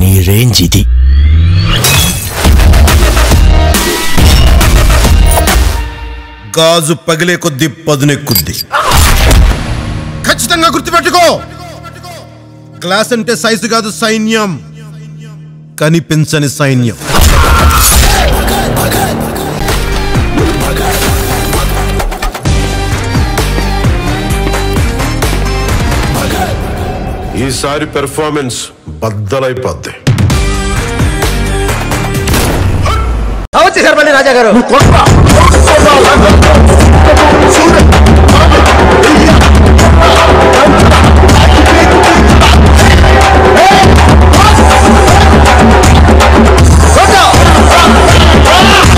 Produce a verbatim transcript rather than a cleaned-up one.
నీ రేంజ్ ఇది. గాజు పగిలే కొద్ది పదునెక్కుద్ది. ఖచ్చితంగా గుర్తుపెట్టుకో, క్లాస్ అంటే సైజు కాదు సైన్యం, కనిపించని సైన్యం. ఈసారి పెర్ఫార్మెన్స్ బద్దలైపోద్ది. రాజా గారు